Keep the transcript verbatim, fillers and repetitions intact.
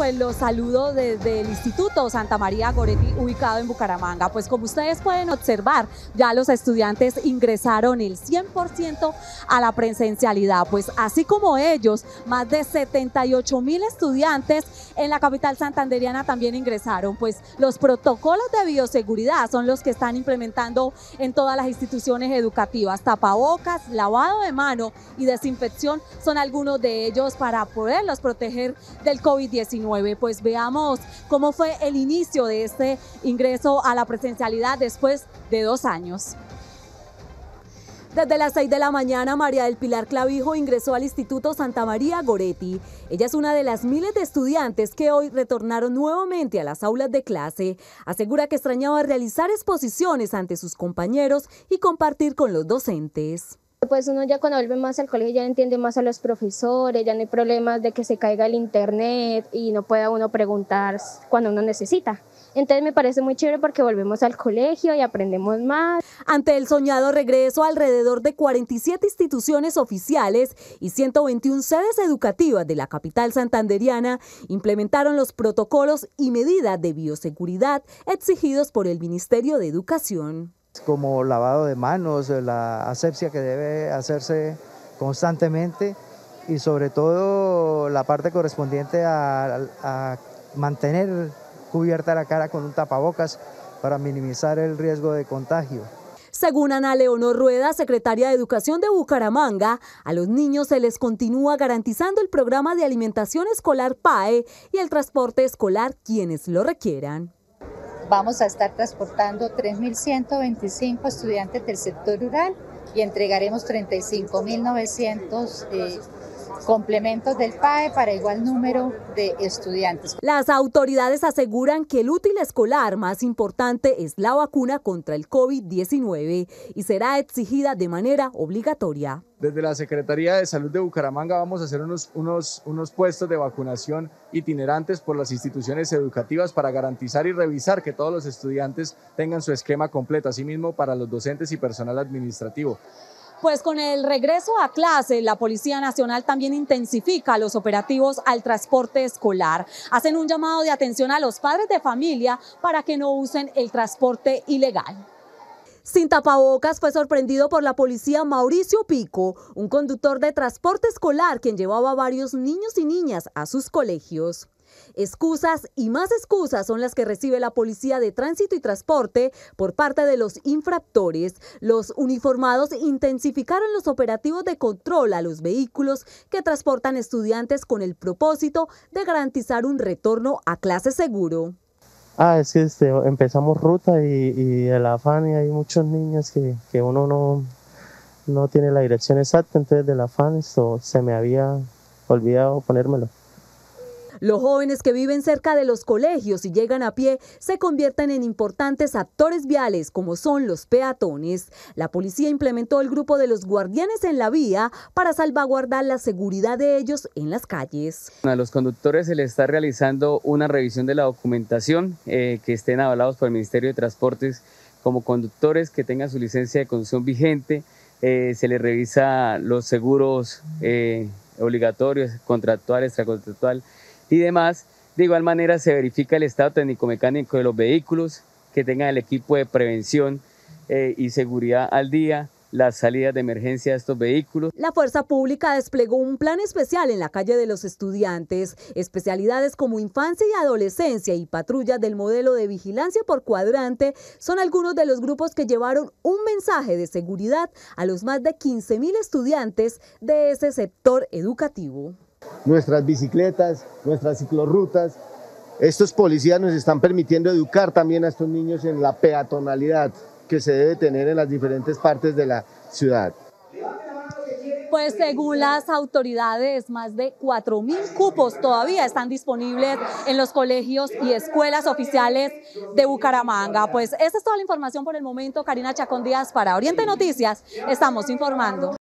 Pues los saludo desde el Instituto Santa María Goretti, ubicado en Bucaramanga. Pues como ustedes pueden observar, ya los estudiantes ingresaron el cien por ciento a la presencialidad. Pues así como ellos, más de setenta y ocho mil estudiantes en la capital santandereana también ingresaron. Pues los protocolos de bioseguridad son los que están implementando en todas las instituciones educativas. Tapabocas, lavado de mano y desinfección son algunos de ellos para poderlos proteger del COVID diecinueve. Pues veamos cómo fue el inicio de este ingreso a la presencialidad después de dos años. Desde las seis de la mañana, María del Pilar Clavijo ingresó al Instituto Santa María Goretti. Ella es una de las miles de estudiantes que hoy retornaron nuevamente a las aulas de clase. Asegura que extrañaba realizar exposiciones ante sus compañeros y compartir con los docentes. Pues uno ya cuando vuelve más al colegio ya entiende más a los profesores, ya no hay problemas de que se caiga el internet y no pueda uno preguntar cuando uno necesita. Entonces me parece muy chévere porque volvemos al colegio y aprendemos más. Ante el soñado regreso, alrededor de cuarenta y siete instituciones oficiales y ciento veintiuna sedes educativas de la capital santandereana implementaron los protocolos y medidas de bioseguridad exigidos por el Ministerio de Educación, como lavado de manos, la asepsia que debe hacerse constantemente y sobre todo la parte correspondiente a, a mantener cubierta la cara con un tapabocas para minimizar el riesgo de contagio. Según Ana Leonor Rueda, secretaria de Educación de Bucaramanga, a los niños se les continúa garantizando el programa de alimentación escolar P A E y el transporte escolar quienes lo requieran. Vamos a estar transportando tres mil ciento veinticinco estudiantes del sector rural y entregaremos treinta y cinco mil novecientos eh, complementos del P A E para igual número de estudiantes. Las autoridades aseguran que el útil escolar más importante es la vacuna contra el COVID diecinueve y será exigida de manera obligatoria. Desde la Secretaría de Salud de Bucaramanga vamos a hacer unos, unos, unos puestos de vacunación itinerantes por las instituciones educativas para garantizar y revisar que todos los estudiantes tengan su esquema completo, asimismo para los docentes y personal administrativo. Pues con el regreso a clase, la Policía Nacional también intensifica los operativos al transporte escolar. Hacen un llamado de atención a los padres de familia para que no usen el transporte ilegal. Sin tapabocas fue sorprendido por la policía Mauricio Pico, un conductor de transporte escolar quien llevaba a varios niños y niñas a sus colegios. Excusas y más excusas son las que recibe la Policía de Tránsito y Transporte por parte de los infractores. Los uniformados intensificaron los operativos de control a los vehículos que transportan estudiantes con el propósito de garantizar un retorno a clase seguro. Ah, es que este, empezamos ruta y, y el afán, y hay muchos niños que, que uno no, no tiene la dirección exacta, entonces del afán esto, se me había olvidado ponérmelo. Los jóvenes que viven cerca de los colegios y llegan a pie se convierten en importantes actores viales, como son los peatones. La policía implementó el grupo de los guardianes en la vía para salvaguardar la seguridad de ellos en las calles. A los conductores se les está realizando una revisión de la documentación, eh, que estén avalados por el Ministerio de Transportes como conductores, que tengan su licencia de conducción vigente, eh, se les revisa los seguros eh, obligatorios, contractual, extracontractual y demás. De igual manera se verifica el estado técnico-mecánico de los vehículos, que tengan el equipo de prevención eh, y seguridad al día, las salidas de emergencia de estos vehículos. La Fuerza Pública desplegó un plan especial en la calle de los estudiantes, especialidades como infancia y adolescencia y patrullas del modelo de vigilancia por cuadrante son algunos de los grupos que llevaron un mensaje de seguridad a los más de quince mil estudiantes de ese sector educativo. Nuestras bicicletas, nuestras ciclorrutas, estos policías nos están permitiendo educar también a estos niños en la peatonalidad que se debe tener en las diferentes partes de la ciudad. Pues según las autoridades, más de cuatro mil cupos todavía están disponibles en los colegios y escuelas oficiales de Bucaramanga. Pues esa es toda la información por el momento. Karina Chacón Díaz para Oriente Noticias, estamos informando.